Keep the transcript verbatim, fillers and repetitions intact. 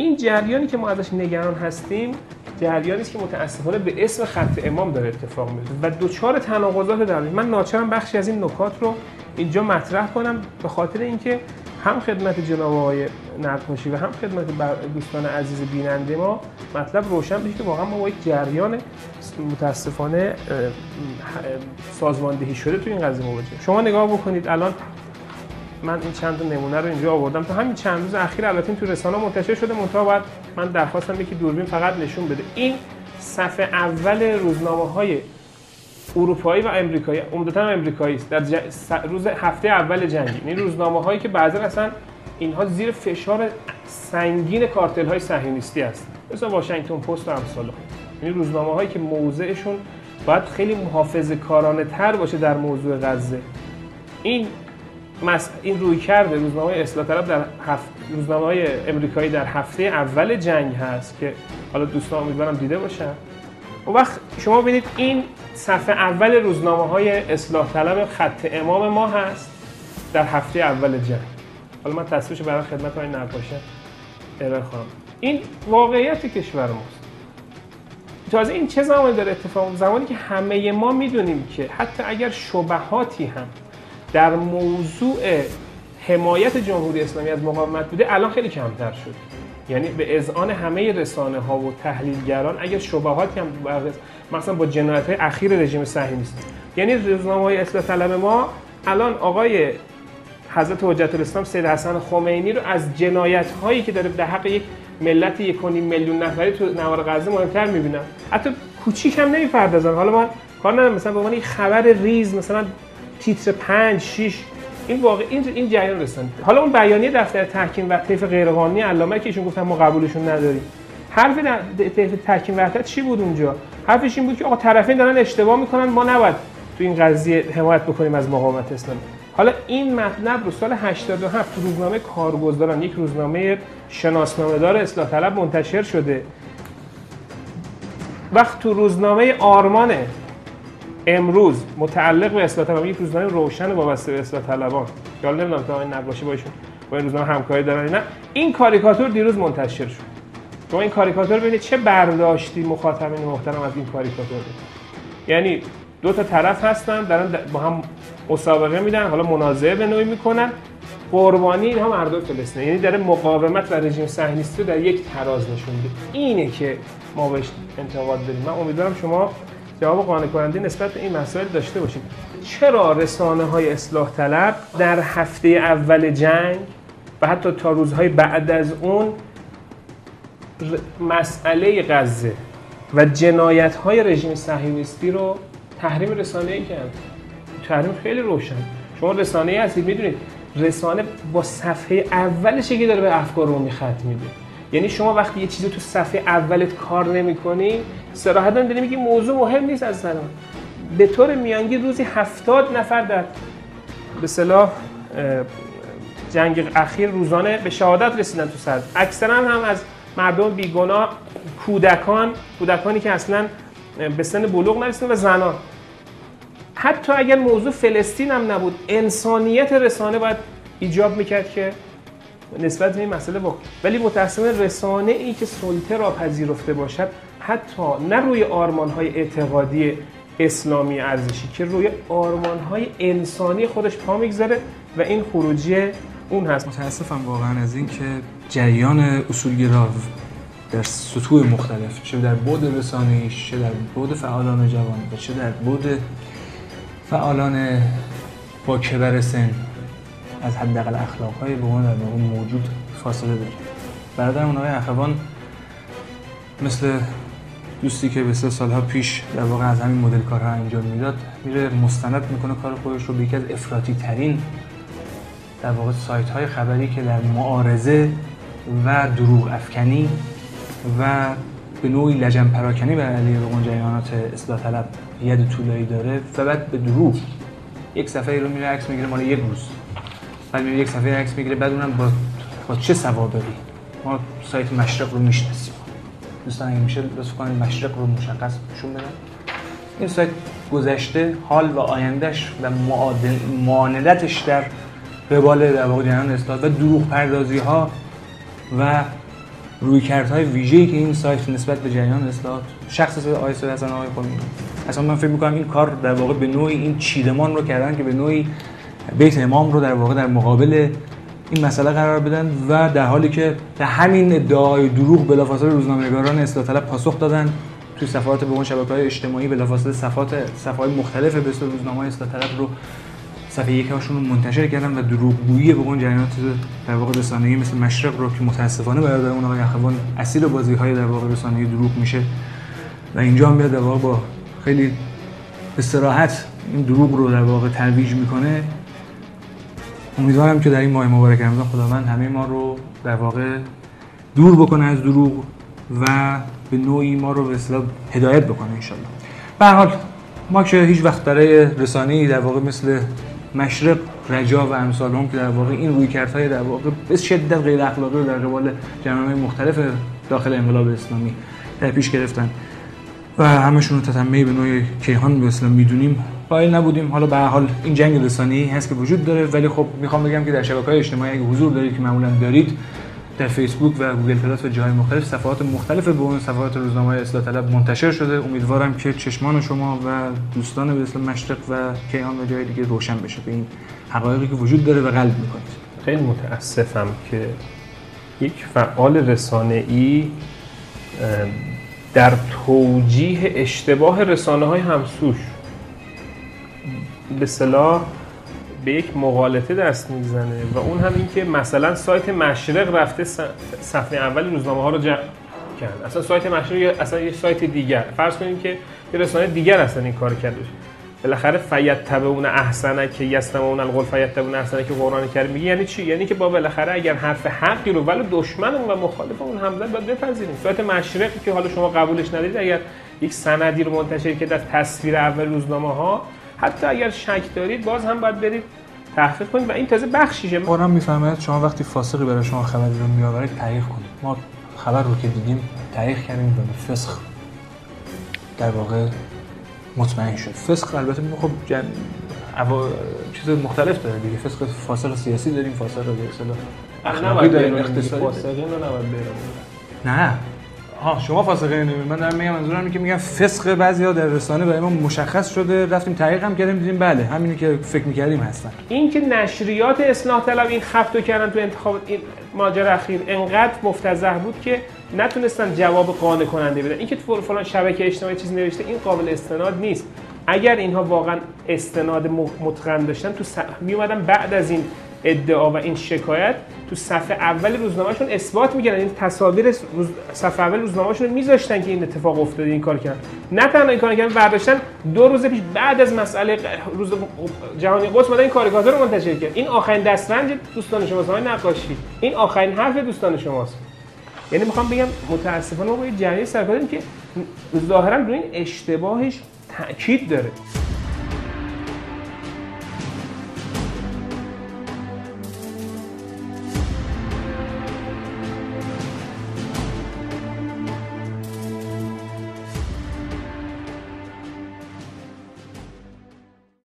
این جریانی که ما ازش نگران هستیم جریانی است که متاسفانه به اسم خط امام داره اتفاق میفته و دوچار تناقضات در میشه. من ناچارم بخشی از این نکات رو اینجا مطرح کنم به خاطر اینکه هم خدمت جناب آقای نقاشی و هم خدمت دوستان عزیز بیننده ما مطلب روشن بشه که واقعا ما با یک جریان متاسفانه سازماندهی شده تو این قضیه مواجهیم. شما نگاه بکنید الان من این چند نمونه رو اینجا آوردم تا همین چند روز اخیر البته تو رسانه منتشر شده منتها بعد من درخواستم یکی دوربین فقط نشون بده. این صفحه اول روزنامه‌های اروپایی و آمریکایی، عمدتاً امریکایی است، در ج... روز هفته اول جنگ. این روزنامه‌هایی که بعضی اصلا اینها زیر فشار سنگین کارتل‌های صهیونیستی است، مثل واشنگتن پست و امثالها. این روزنامه‌هایی که موضعشون باید خیلی محافظه‌کارانه‌تر باشه در موضوع غزه. این مس... این روی کرده روزنامه اصلاح طلب در هفت... روزنامه‌های امریکایی در هفته اول جنگ هست که حالا دوستان امیدوارم دیده باشن. اون وقت شما ببینید این صفحه اول روزنامه‌های اصلاح طلب خط امام ما هست در هفته اول جنگ. حالا من تصویرش برای خدمت آقای نقاشی ارائه خواهم. این واقعیت کشور ماست. تازه این چه زمانی داره اتفاق؟ زمانی که همه ما میدونیم که حتی اگر شبهاتی هم در موضوع حمایت جمهوری اسلامی از مقاومت بوده الان خیلی کمتر شد. یعنی به اذعان همه رسانه ها و تحلیلگران اگر شبهاتی هم مثلا با جنایت های اخیر رژیم صهیونیست یعنی روزنامه‌های اصلاح طلب ما الان آقای حضرت حجت الاسلام سید حسن خمینی رو از جنایت هایی که داره در حق یک ملت یک و نیم میلیون نفری تو نوار غزه مهمتر میبینن. حتی کوچیک هم نمیپردازن. حالا من کار ندارم مثلا به عنوان یک خبر ریز مثلا تیتر پنج شش این واقع این این جریان رسانه. حالا اون بیانیه دفتر تحکیم و طیف غیرقانونی علامه که ایشون گفتن ما قبولشون نداریم. حرف طیف تحکیم و وحدت چی بود اونجا؟ حرفش این بود که آقا طرفین دارن اشتباه میکنن ما نباید تو این قضیه حمایت بکنیم از مقاومت اسلامی. حالا این مطلب رو سال هشتاد و هفت تو روزنامه کارگزاران یک روزنامه شناسنامه دار اصلاح طلب منتشر شده. وقت تو روزنامه آرمان امروز متعلق به اصلاح طلبان یک روزنامه روشن وابسته به اصلاح طلبان که حالا نمیدونم تا این نقاشی با ایشون با این روزنامه همکاری دارن نه این کاریکاتور دیروز منتشر شد. شما این کاریکاتور ببینید چه برداشتی مخاطبین محترم از این کاریکاتور ده. یعنی دو تا طرف هستن دارن با هم مسابقه میدن حالا منازعه به نوعی میکنن قربانی اینها مردم فلسطین یعنی داره مقاومت و رژیم صهیونیستی در یک تراز نشون میده. اینه که ما بهش انتقاد داریم. من امیدوارم شما جواب قانع کننده نسبت به این مسائل داشته باشید. چرا رسانه‌های اصلاح طلب در هفته اول جنگ و حتی تا روزهای بعد از اون مسئله غزه و جنایت‌های رژیم صهیونیستی رو تحریم رسانه‌ای کردن؟ تحریم خیلی روشن. شما رسانه‌ای هستید می‌دونید رسانه با صفحه اولش یکی داره به افکار عمومی خط میده. یعنی شما وقتی یه چیزی تو صفحه اولت کار نمی‌کنی صراحتاً داری میگی موضوع مهم نیست از سلام. به طور میانگی روزی هفتاد نفر در به صلاح جنگ اخیر روزانه به شهادت رسیدن تو صد. اکثرا هم از مردم بیگناه کودکان، کودکانی که اصلاً به سن بلوغ نرسیدن و زنان. حتی اگر موضوع فلسطین هم نبود، انسانیت رسانه باید ایجاب میکرد که نسبت به این مسئله واقع. ولی متأسفانه رسانه ای که سلطه را پذیرفته باشد حتی نه روی آرمان‌های اعتقادی اسلامی ارزشی که روی آرمان‌های انسانی خودش پا می‌گذاره و این خروجی اون هست. متأسفم واقعا از این که جریان اصولگرا در سطوح مختلف چه در بعد رسانه‌ای چه در بعد فعالان جوان و چه در بعد فعالان با کبر سن از حداقل اخلاق‌های به اون موجود فاصله داره. برادرمون آقای اخوان مثل دوستی که به سه سالها پیش در واقع از همین مدل کارها انجام میداد میره مستند میکنه کار خودش رو به یکی از افراطی ترین در واقع سایت های خبری که در معارضه و دروغ افکنی و به نوعی لجن پراکنی بر علیه اون جریانات اصلاح طلب ید طولایی داره و بعد به دروغ یک صفحه رو میره عکس میگیره مال یک روز بعد میره یک صفحه عکس میگیره بعد اونم با با چه سوابقی ما سایت مشرق رو میشناسیم. دوستان اگه میشه لطف کنید مشرق رو مشخص نشون بدن. این سایت گذشته حال و آیندهش و معادل معاندتش در قبال در واقع جریان اصلاح و دروغ پردازی ها و رویکردهای ویژه‌ای که این سایت نسبت به جریان اصلاح شخص آقای سید حسن آقای خمینی، اصلا من فکر می‌کنم این کار در واقع به نوعی این چیدمان رو کردن که به نوعی بیت امام رو در واقع در مقابل این مسئله قرار بدن و در حالی که در همین ادعای دروغ بلافاصله روزنامه‌نگاران اصلاح طلب پاسخ دادن توی صفحات به اون شبکه‌های اجتماعی، بلافاصله صفحات صفحه‌های مختلف به اصطلاح روزنامه‌های اصلاح طلب رو صفحه یکاشون رو منتشر کردن و دروغگویی به اون جریانات در واقع رسانه‌ای مثل مشرق رو که متاسفانه برادر اون آقای اخوان اسیر بازی‌های در واقع رسانه‌ای دروغ میشه و اینجا هم میاد در واقع با خیلی استراحت این دروغ رو در واقع ترویج میکنه. امیدوارم که در این ماه مبارک رمضان خداوند همه ما رو در واقع دور بکنه از دروغ و به نوعی ما رو به اصطلاح هدایت بکنه انشالله. به هر حال ما که هیچ وقت برای رسانه‌ای در واقع مثل مشرق، رجا و امثال هم که در واقع این رویکردهای در واقع به شدت غیر اخلاقی رو در قبال جناح‌های مختلف داخل انقلاب اسلامی در پیش گرفتن و همشون رو تتمه به نوع کیهان به اسلام میدونیم قائل نبودیم. حالا به هر حال این جنگ رسانه‌ای هست که وجود داره، ولی خب میخوام بگم که در شبکه‌های اجتماعی اگه حضور دارید که معمولا دارید، در فیسبوک و گوگل پلاس و جاهای مختلف صفحات مختلف به اون صفحات روزنامه‌های اصلاح طلب منتشر شده. امیدوارم که چشمان شما و دوستان به اسم مشرق و کیهان و جای دیگه روشن بشه به این حقایقی که وجود داره و قلب می‌کنید. خیلی متاسفم که یک فعال رسانه‌ای در توجیه اشتباه رسانه‌های همسوش به اصطلاح به یک مغالطه دست میزنه و اون هم این که مثلا سایت مشرق رفته صفحه اول روزنامه ها رو جمع کرد. اصلا سایت مشرق یا اصلا یه سایت دیگر، فرض کنیم که یه رسانه دیگر اصلا این کار کرده. بالاخره فیتبعون احسنه که یستمعون القول فیتبعون احسنه که قرآن کریم میگه یعنی چی؟ یعنی که با بالاخره اگر حرف حقی رو ولی دشمنمون و مخالفمون هم زد باید بپذیریم. سایت مشرق که حالا شما قبولش ندارید، اگر یک سندی رو منتشر کرد از تصویر اول روزنامه‌ها، حتی اگر شک دارید باز هم باید برید تحقیق کنید و این تازه بخشیشه. قرآن میفرماید شما وقتی فاسقی برای شما خبری رو میآورید تحقیق کنید. ما خبر رو که دیدیم تحقیق کردیم و به فسخ در واقع مطمئن شد. فسخ البته خب جن... عوا... چیز مختلف داره دیگه. فسخ فاسق سیاسی داریم، فاسق به اصطلاح اخلاقی داریم، اقتصادی فاسقین رو نباید بیرون. نه ها شما فاسقه نمی‌بینید، من دارم میگم منظورم اینه که میگم فسق بعضیا در رسانه برای ما مشخص شده، رفتیم تحقیق هم کردیم دیدیم بله همینی که فکر می‌کردیم هستن. این که نشریات اصلاح طلب این خفتو کردن تو انتخابات این ماجرا اخیر انقدر مفتضح بود که نتونستن جواب قانع کننده بدن. این که تو فلان شبکه اجتماعی چیز نوشته این قابل استناد نیست. اگر اینها واقعا استناد متقن داشتن تو می اومدن بعد از این ادعا و این شکایت تو صفحه اول روزنامه‌شون اثبات می‌کردن، این تصاویر روز... صفحه اول روزنامه‌شون رو می‌ذاشتن که این اتفاق افتاده، این کار کردن. نه تنها این کار کردن، برداشتن دو روز پیش بعد از مسئله روز جهانی قدس مدن این کاریکاتور رو منتشر کردن. این آخرین دسترنج دوستان شماست آقای نقاشی، این آخرین حرف دوستان شماست. یعنی می‌خوام بگم متأسفانه ما یه جریان سرکار داریم که ظاهراً روی این اشتباهش تأکید داره.